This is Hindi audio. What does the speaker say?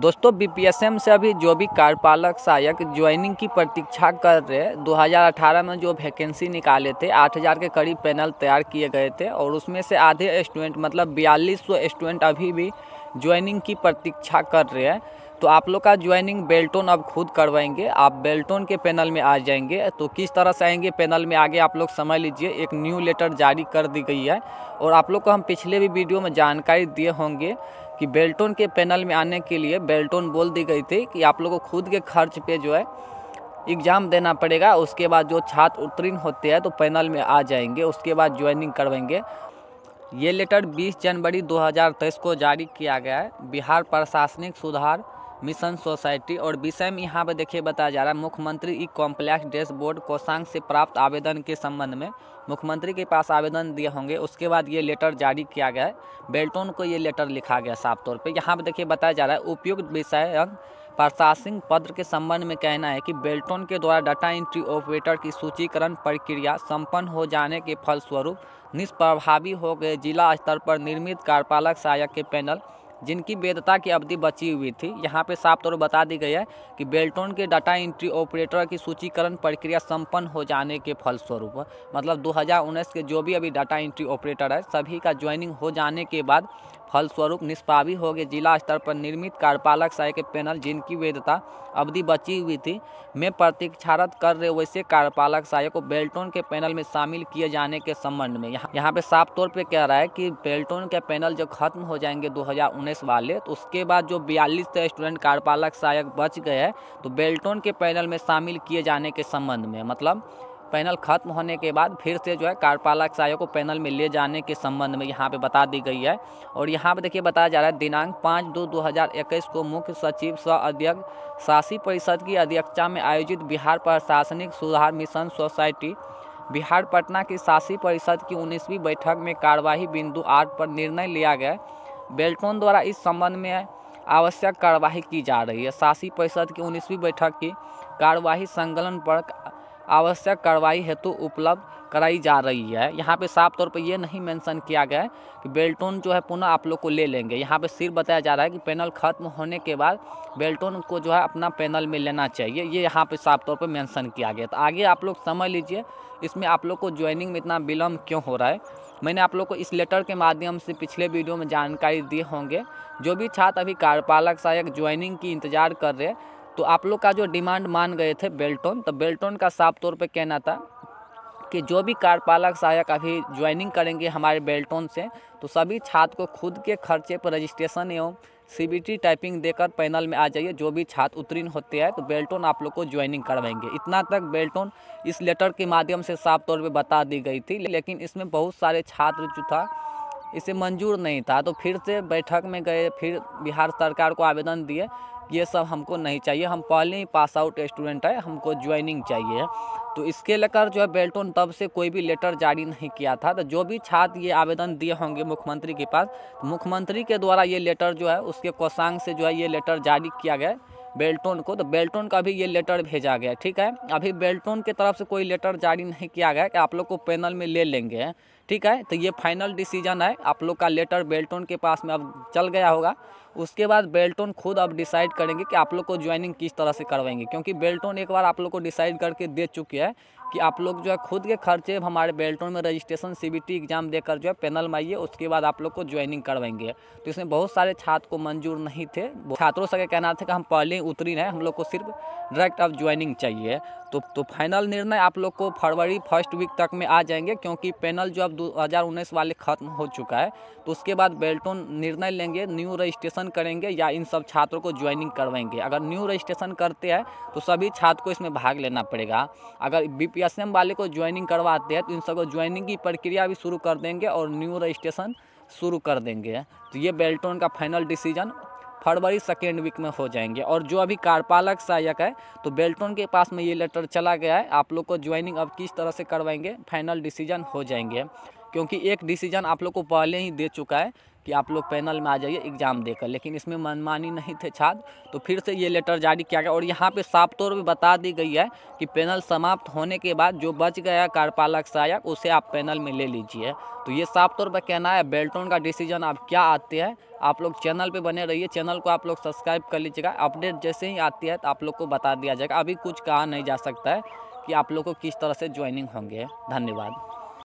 दोस्तों बीपीएसएम से अभी जो भी कार्यपालक सहायक ज्वाइनिंग की प्रतीक्षा कर रहे 2018 में जो वैकेंसी निकाले थे 8000 के करीब पैनल तैयार किए गए थे और उसमें से आधे स्टूडेंट मतलब 4200 स्टूडेंट अभी भी ज्वाइनिंग की प्रतीक्षा कर रहे हैं। तो आप लोग का ज्वाइनिंग बेल्टन अब खुद करवाएंगे, आप बेल्टन के पैनल में आ जाएंगे। तो किस तरह से आएंगे पैनल में आगे आप लोग समझ लीजिए, एक न्यू लेटर जारी कर दी गई है और आप लोग को हम पिछले भी वीडियो में जानकारी दिए होंगे कि बेल्टन के पैनल में आने के लिए बेल्टन बोल दी गई थी कि आप लोगों को खुद के खर्च पे जो है एग्ज़ाम देना पड़ेगा, उसके बाद जो छात्र उत्तीर्ण होते हैं तो पैनल में आ जाएंगे, उसके बाद ज्वाइनिंग करवाएंगे। ये लेटर 20 जनवरी 2023 को जारी किया गया है बिहार प्रशासनिक सुधार मिशन सोसाइटी और विषय में यहाँ पर देखिए बताया जा रहा है मुख्यमंत्री ई कॉम्प्लेक्स डैशबोर्ड कोषांग से प्राप्त आवेदन के संबंध में मुख्यमंत्री के पास आवेदन दिए होंगे, उसके बाद ये लेटर जारी किया गया है। बेल्टन को ये लेटर लिखा गया साफ तौर पे। यहाँ पर देखिए बताया जा रहा है उपयुक्त विषय प्रशासनिक पत्र के संबंध में कहना है कि बेल्टन के द्वारा डाटा एंट्री ऑपरेटर की सूचीकरण प्रक्रिया संपन्न हो जाने के फलस्वरूप निष्प्रभावी हो गए जिला स्तर पर निर्मित कार्यपालक सहायक के पैनल जिनकी वैधता की अवधि बची हुई थी। यहाँ पे साफ तौर पर बता दी गई है कि बेल्टन के डाटा एंट्री ऑपरेटर की सूचीकरण प्रक्रिया संपन्न हो जाने के फलस्वरूप मतलब 2019 के जो भी अभी डाटा एंट्री ऑपरेटर है सभी का ज्वाइनिंग हो जाने के बाद फलस्वरूप निष्प्रभावी हो गए जिला स्तर पर निर्मित कार्यपालक सहायक पैनल जिनकी वैधता अवधि बची हुई थी में प्रतीक्षारत कर रहे वैसे कार्यपालक सहायक को बेल्टन के पैनल में शामिल किए जाने के संबंध में यहाँ पे साफ तौर पे कह रहा है कि बेल्टन के पैनल जब खत्म हो जाएंगे 2019 वाले तो उसके बाद जो 42 स्टूडेंट कार्यपालक सहायक बच गए हैं तो बेल्टन के पैनल में शामिल किए जाने के संबंध में मतलब पैनल खत्म होने के बाद फिर से जो है कार्यपालक सहायक को पैनल में ले जाने के संबंध में यहाँ पे बता दी गई है। और यहाँ पे देखिए बताया जा रहा है दिनांक 5/2/2021 को मुख्य सचिव सह अध्यक्ष शासी परिषद की अध्यक्षता में आयोजित बिहार प्रशासनिक सुधार मिशन सोसाइटी बिहार पटना की शासी परिषद की 19वीं बैठक में कार्यवाही बिंदु 8 पर निर्णय लिया गया। बेल्टन द्वारा इस संबंध में आवश्यक कार्यवाही की जा रही है। शासी परिषद की 19वीं बैठक की कार्यवाही संकलन पर आवश्यक कार्रवाई हेतु उपलब्ध कराई जा रही है। यहाँ पे साफ तौर पे ये नहीं मेंशन किया गया है कि बेल्टन जो है पुनः आप लोग को ले लेंगे। यहाँ पे सिर्फ बताया जा रहा है कि पैनल खत्म होने के बाद बेल्टन को जो है अपना पैनल में लेना चाहिए, ये यहाँ पे साफ तौर पे मेंशन किया गया। तो आगे आप लोग समझ लीजिए इसमें आप लोग को ज्वाइनिंग में इतना विलम्ब क्यों हो रहा है। मैंने आप लोग को इस लेटर के माध्यम से पिछले वीडियो में जानकारी दिए होंगे। जो भी छात्र अभी कार्यपालक सहायक ज्वाइनिंग की इंतजार कर रहे हैं तो आप लोग का जो डिमांड मान गए थे बेल्टन, तो बेल्टन का साफ तौर पे कहना था कि जो भी कार्यपालक सहायक अभी ज्वाइनिंग करेंगे हमारे बेल्टन से तो सभी छात्र को खुद के खर्चे पर रजिस्ट्रेशन एवं CBT टाइपिंग देकर पैनल में आ जाइए। जो भी छात्र उत्तीर्ण होते हैं तो बेल्टन आप लोग को ज्वाइनिंग करवाएंगे। इतना तक बेल्टन इस लेटर के माध्यम से साफ तौर पे बता दी गई थी, लेकिन इसमें बहुत सारे छात्र जो था इसे मंजूर नहीं था तो फिर से बैठक में गए, फिर बिहार सरकार को आवेदन दिए ये सब हमको नहीं चाहिए, हम पहले ही पास आउट स्टूडेंट है, हमको ज्वाइनिंग चाहिए। तो इसके लेकर जो है बेल्टन तब से कोई भी लेटर जारी नहीं किया था। तो जो भी छात्र ये आवेदन दिए होंगे मुख्यमंत्री के पास तो मुख्यमंत्री के द्वारा ये लेटर जो है उसके कोषांग से जो है ये लेटर जारी किया गया बेल्टन को। तो बेल्टन का भी ये लेटर भेजा गया, ठीक है। अभी बेल्टन के तरफ से कोई लेटर जारी नहीं किया गया कि आप लोग को पैनल में ले लेंगे, ठीक है। तो ये फाइनल डिसीजन है। आप लोग का लेटर बेल्टन के पास में अब चल गया होगा, उसके बाद बेल्टन खुद अब डिसाइड करेंगे कि आप लोग को ज्वाइनिंग किस तरह से करवाएंगे, क्योंकि बेल्टन एक बार आप लोग को डिसाइड करके दे चुकी है कि आप लोग जो है खुद के खर्चे हमारे बेल्टन में रजिस्ट्रेशन CBT एग्ज़ाम देकर जो है पैनल में आइए, उसके बाद आप लोग को ज्वाइनिंग करवाएंगे। तो इसमें बहुत सारे छात्र को मंजूर नहीं थे। छात्रों से कहना था कि हम पहले ही उत्तीर्ण हैं, हम लोग को सिर्फ डायरेक्ट अब ज्वाइनिंग चाहिए। तो फाइनल निर्णय आप लोग को फरवरी 1 वीक तक में आ जाएंगे, क्योंकि पैनल जो अब 2019 वाले खत्म हो चुका है तो उसके बाद बेल्टन निर्णय लेंगे न्यू रजिस्ट्रेशन करेंगे या इन सब छात्रों को ज्वाइनिंग करवाएंगे। अगर न्यू रजिस्ट्रेशन करते हैं तो सभी छात्र को इसमें भाग लेना पड़ेगा, अगर BPSM वाले को ज्वाइनिंग करवाते हैं तो इन सबको ज्वाइनिंग की प्रक्रिया भी शुरू कर देंगे और न्यू रजिस्ट्रेशन शुरू कर देंगे। तो ये बेल्टन का फाइनल डिसीजन फरवरी 2 वीक में हो जाएंगे। और जो अभी कार्यपालक सहायक है तो बेल्टन के पास में ये लेटर चला गया है, आप लोग को ज्वाइनिंग अब किस तरह से करवाएंगे फाइनल डिसीजन हो जाएंगे, क्योंकि एक डिसीजन आप लोग को पहले ही दे चुका है कि आप लोग पैनल में आ जाइए एग्ज़ाम देकर, लेकिन इसमें मनमानी नहीं थे छात्र, तो फिर से ये लेटर जारी किया गया। और यहाँ पे साफ तौर पर बता दी गई है कि पैनल समाप्त होने के बाद जो बच गया कार्यपालक सहायक उसे आप पैनल में ले लीजिए। तो ये साफ तौर पर कहना है बेल्टन का डिसीजन आप क्या आते हैं। आप लोग चैनल पे बने रहिए, चैनल को आप लोग सब्सक्राइब कर लीजिएगा, अपडेट जैसे ही आती है तो आप लोग को बता दिया जाएगा। अभी कुछ कहा नहीं जा सकता है कि आप लोग को किस तरह से ज्वाइनिंग होंगे। धन्यवाद।